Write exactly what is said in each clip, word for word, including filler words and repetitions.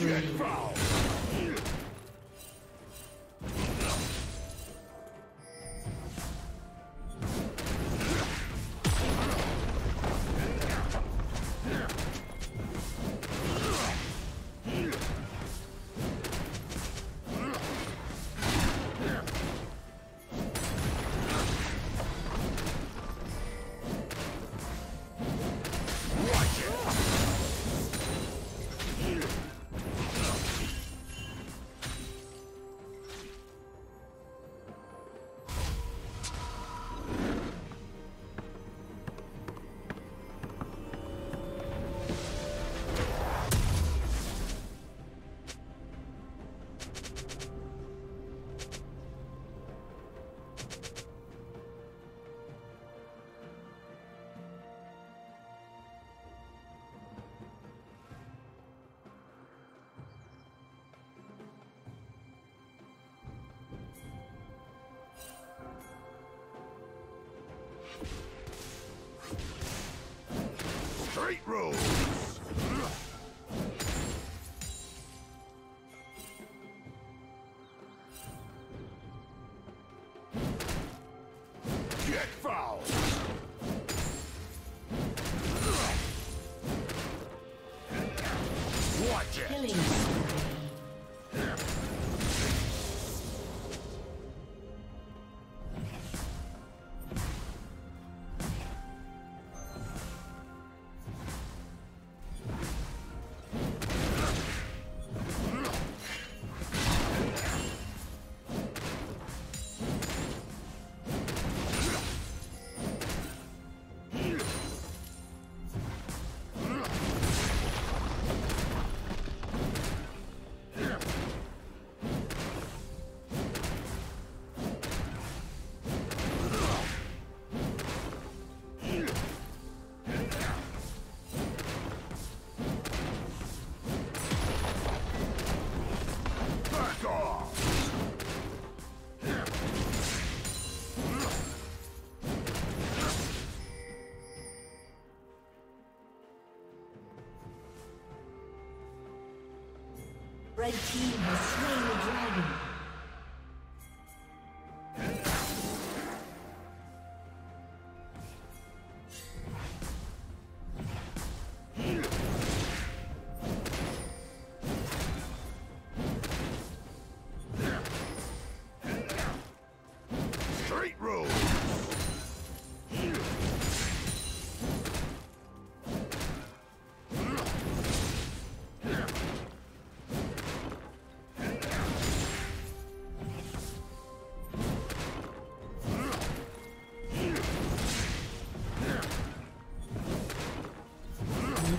Get foul! Great road! Red team has slain the dragon.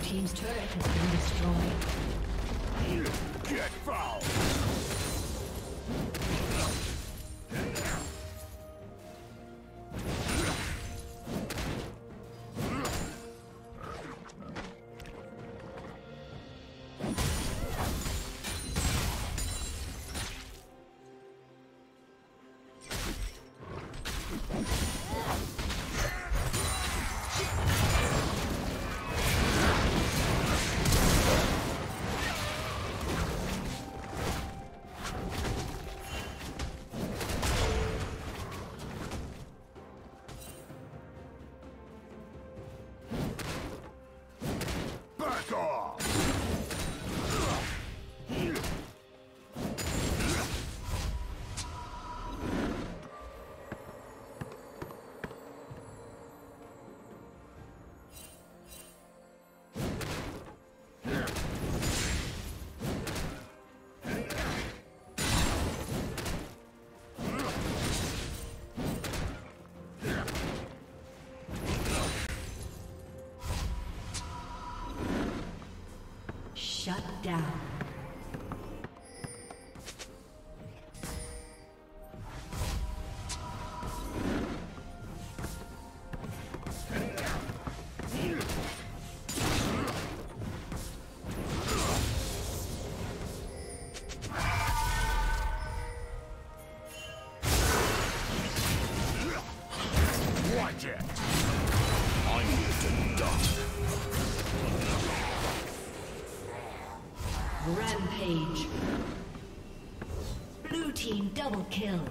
Team's turret has been destroyed. Get fouled! Shut down. Rampage. Blue team double kill.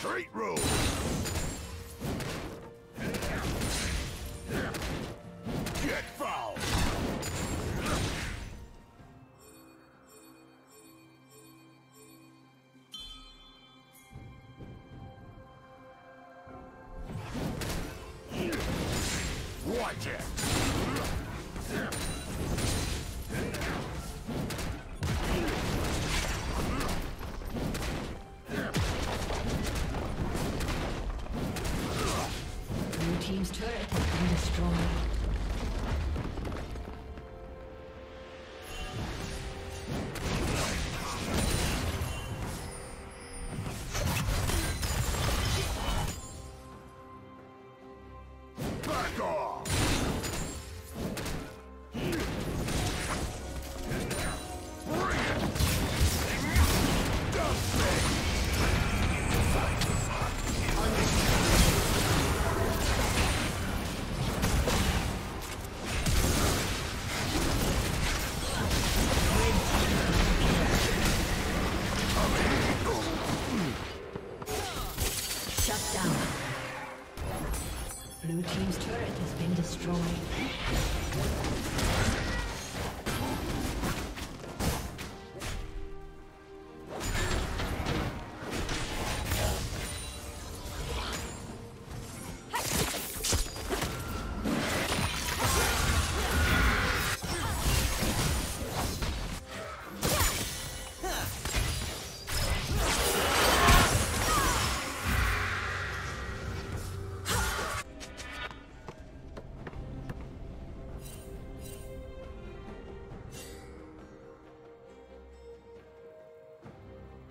Straight road. Get fouled. Watch it. Blue team's turret has been destroyed.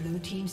Blue team's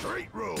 Straight road.